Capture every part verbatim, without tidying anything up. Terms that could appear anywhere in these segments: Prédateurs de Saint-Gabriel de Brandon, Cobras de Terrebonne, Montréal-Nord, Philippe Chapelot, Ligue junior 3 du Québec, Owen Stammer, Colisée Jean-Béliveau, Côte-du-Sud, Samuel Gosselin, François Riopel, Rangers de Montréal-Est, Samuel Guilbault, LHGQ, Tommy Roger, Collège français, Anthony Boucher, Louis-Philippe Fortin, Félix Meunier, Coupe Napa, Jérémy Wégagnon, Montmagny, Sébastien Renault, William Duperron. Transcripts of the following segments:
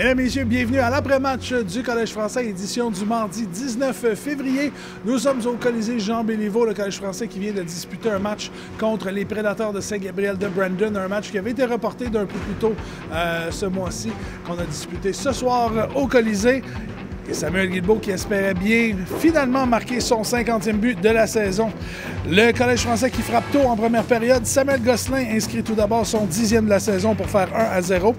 Mesdames et messieurs, bienvenue à l'après-match du Collège français, édition du mardi dix-neuf février. Nous sommes au Colisée Jean-Béliveau, le Collège français qui vient de disputer un match contre les Prédateurs de Saint-Gabriel de Brandon, un match qui avait été reporté d'un peu plus tôt euh, ce mois-ci, qu'on a disputé ce soir au Colisée. Et Samuel Guilbault qui espérait bien finalement marquer son cinquantième but de la saison. Le Collège français qui frappe tôt en première période. Samuel Gosselin inscrit tout d'abord son dixième de la saison pour faire un à zéro.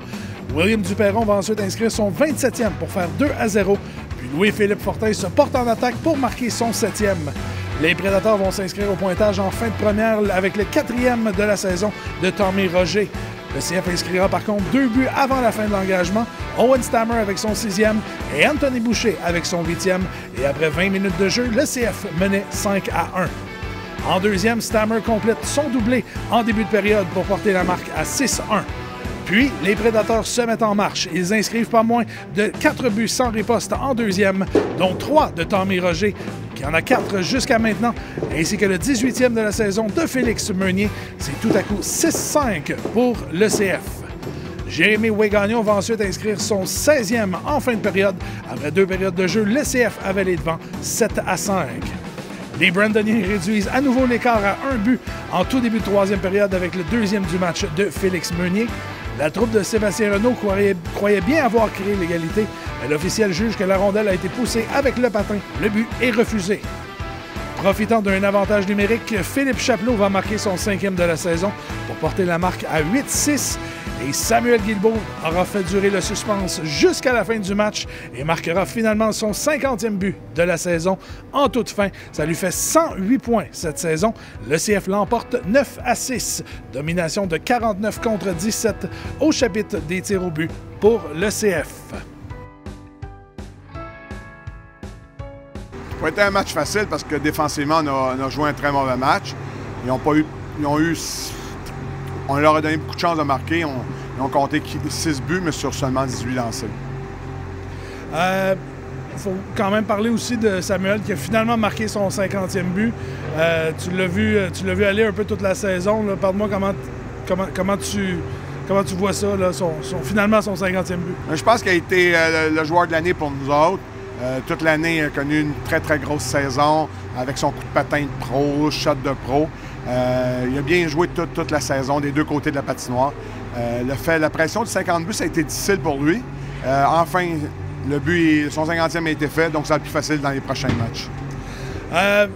William Duperron va ensuite inscrire son vingt-septième pour faire deux à zéro. Puis Louis-Philippe Fortin se porte en attaque pour marquer son septième. Les Prédateurs vont s'inscrire au pointage en fin de première avec le quatrième de la saison de Tommy Roger. Le C F inscrira par contre deux buts avant la fin de l'engagement. Owen Stammer avec son sixième et Anthony Boucher avec son huitième. Et après vingt minutes de jeu, le C F menait cinq à un. En deuxième, Stammer complète son doublé en début de période pour porter la marque à six à un. Puis, les Prédateurs se mettent en marche. Ils inscrivent pas moins de quatre buts sans riposte en deuxième, dont trois de Tommy Roger. Il y en a quatre jusqu'à maintenant, ainsi que le dix-huitième de la saison de Félix Meunier. C'est tout à coup six à cinq pour le C F. Jérémy Wégagnon va ensuite inscrire son seizième en fin de période. Après deux périodes de jeu, le C F avait les devants sept à cinq. Les Brandoniens réduisent à nouveau l'écart à un but en tout début de troisième période avec le deuxième du match de Félix Meunier. La troupe de Sébastien Renault croyait, croyait bien avoir créé l'égalité, mais l'officiel juge que la rondelle a été poussée avec le patin. Le but est refusé. Profitant d'un avantage numérique, Philippe Chapelot va marquer son cinquième de la saison pour porter la marque à huit à six. Et Samuel Guilbault aura fait durer le suspense jusqu'à la fin du match et marquera finalement son cinquantième but de la saison en toute fin. Ça lui fait cent huit points cette saison. Le C F l'emporte neuf à six. Domination de quarante-neuf contre dix-sept au chapitre des tirs au but pour le C F. Ça a été un match facile parce que défensivement, on a, on a joué un très mauvais match. Ils ont pas eu... Ils ont eu On leur a donné beaucoup de chances de marquer. On, ils ont compté six buts, mais sur seulement dix-huit lancés. Il euh, faut quand même parler aussi de Samuel, qui a finalement marqué son cinquantième but. Euh, tu l'as vu, tu l'as vu aller un peu toute la saison. Parle-moi comment, comment, comment, tu, comment tu vois ça, là, son, son, finalement son cinquantième but. Je pense qu'il a été euh, le joueur de l'année pour nous autres. Euh, toute l'année, il a connu une très, très grosse saison avec son coup de patin de pro, shot de pro. Euh, il a bien joué toute, toute la saison des deux côtés de la patinoire. Euh, le fait, la pression du cinquante buts, ça a été difficile pour lui. Euh, enfin, le but, son cinquantième a été fait, donc ça va être plus facile dans les prochains matchs. Euh,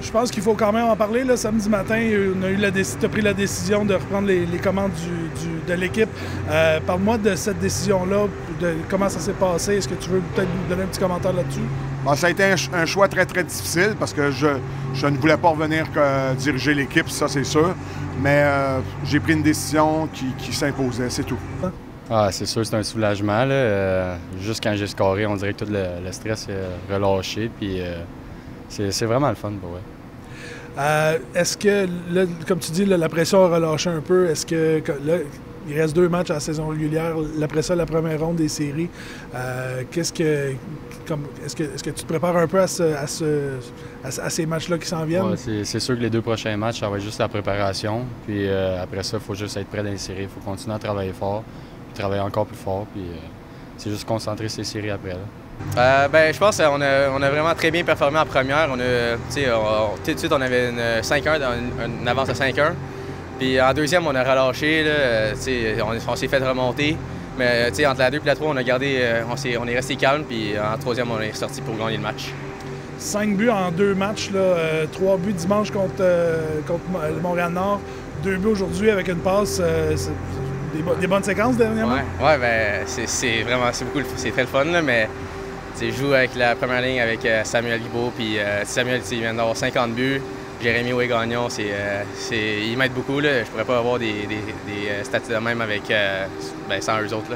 je pense qu'il faut quand même en parler. Là, samedi matin, on a eu la tu as pris la décision de reprendre les, les commandes du, du, de l'équipe. Euh, Parle-moi de cette décision-là, de comment ça s'est passé. Est-ce que tu veux peut-être nous donner un petit commentaire là-dessus? Bon, ça a été un, un choix très, très difficile parce que je, je ne voulais pas revenir que diriger l'équipe, ça c'est sûr. Mais euh, j'ai pris une décision qui, qui s'imposait, c'est tout. Ah, c'est sûr, c'est un soulagement. Là. Euh, juste quand j'ai scoré, on dirait que tout le, le stress est relâché. Puis euh, c'est vraiment le fun pour moi. Euh, Est-ce que, là, comme tu dis, là, la pression a relâché un peu? Est-ce que là, il reste deux matchs à la saison régulière, après ça, la première ronde des séries. Euh, qu'est-ce que, comme, est-ce que, est-ce que tu te prépares un peu à, ce, à, ce, à, à ces matchs-là qui s'en viennent? Ouais, c'est sûr que les deux prochains matchs, ça va être juste la préparation. Puis euh, après ça, il faut juste être prêt dans les séries. Il faut continuer à travailler fort, puis travailler encore plus fort. Puis euh, c'est juste concentrer ces séries après. Là. Euh, ben, je pense qu'on a, on a vraiment très bien performé en première. On a, t'sais, on, tout de suite, on avait une, une, une avance de cinq à un. Puis en deuxième, on a relâché, là, euh, on, on s'est fait remonter. Mais entre la deux et la trois, on a gardé, euh, on, est, on est resté calme. Puis en troisième, on est ressorti pour gagner le match. Cinq buts en deux matchs, là, euh, trois buts dimanche contre, euh, contre le Montréal-Nord, deux buts aujourd'hui avec une passe. Euh, des, bo des bonnes séquences dernièrement? Oui, ouais, ben, c'est vraiment beaucoup, c'est très le fun, là, mais je joue avec la première ligne avec euh, Samuel Guilbault. Puis euh, Samuel, il vient d'avoir cinquante buts. Jérémy Wégagnon, euh, ils m'aident beaucoup. Là. Je ne pourrais pas avoir des, des, des statuts de même avec, euh, ben, sans eux autres.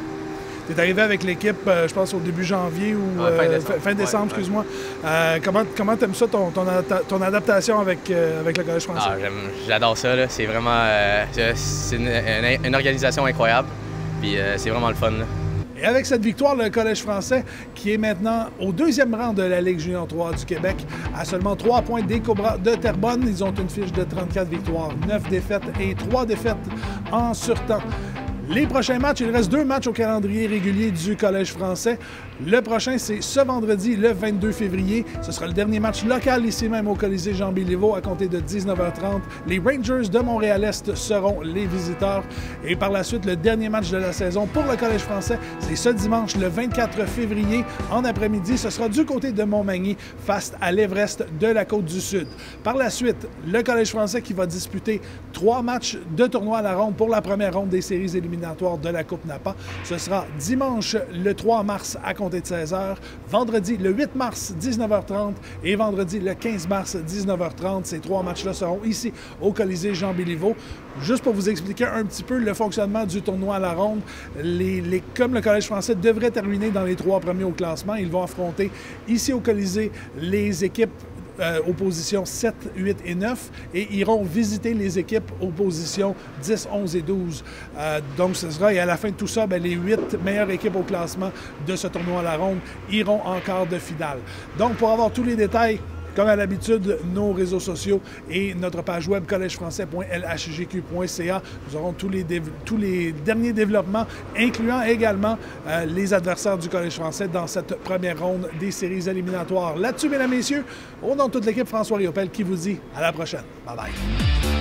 Tu es arrivé avec l'équipe, euh, je pense, au début janvier ou ouais, fin décembre, euh, fin décembre ouais, excuse-moi. Ouais. Euh, comment comment t'aimes ça, ton, ton, ton adaptation avec, euh, avec le Collège français? Ah, j'adore ça. C'est vraiment euh, c'est une, une, une organisation incroyable. Puis euh, c'est vraiment le fun. Là. Et avec cette victoire, le Collège français, qui est maintenant au deuxième rang de la Ligue junior trois du Québec, à seulement trois points des Cobras de Terrebonne. Ils ont une fiche de trente-quatre victoires, neuf défaites et trois défaites en surtemps. Les prochains matchs, il reste deux matchs au calendrier régulier du Collège français. Le prochain, c'est ce vendredi, le vingt-deux février. Ce sera le dernier match local ici même au Colisée Jean-Béliveau à compter de dix-neuf heures trente. Les Rangers de Montréal-Est seront les visiteurs. Et par la suite, le dernier match de la saison pour le Collège français, c'est ce dimanche, le vingt-quatre février, en après-midi. Ce sera du côté de Montmagny, face à l'Everest de la Côte-du-Sud. Par la suite, le Collège français qui va disputer trois matchs de tournoi à la ronde pour la première ronde des séries éliminatoires de la Coupe Napa. Ce sera dimanche le trois mars à compter de seize heures, vendredi le huit mars dix-neuf heures trente et vendredi le quinze mars dix-neuf heures trente. Ces trois matchs-là seront ici au Colisée Jean-Béliveau. Juste pour vous expliquer un petit peu le fonctionnement du tournoi à la ronde, les, les, comme le Collège français devrait terminer dans les trois premiers au classement, ils vont affronter ici au Colisée les équipes Euh, aux positions sept, huit et neuf et iront visiter les équipes aux positions dix, onze et douze. Euh, donc, ce sera, et à la fin de tout ça, bien, les huit meilleures équipes au classement de ce tournoi à la ronde iront en quart de finale. Donc, pour avoir tous les détails, comme à l'habitude, nos réseaux sociaux et notre page web collège français point L H G Q point C A. Nous aurons tous les, tous les derniers développements, incluant également euh, les adversaires du Collège français dans cette première ronde des séries éliminatoires. Là-dessus, mesdames, messieurs, au nom de toute l'équipe, François Riopel qui vous dit à la prochaine. Bye-bye.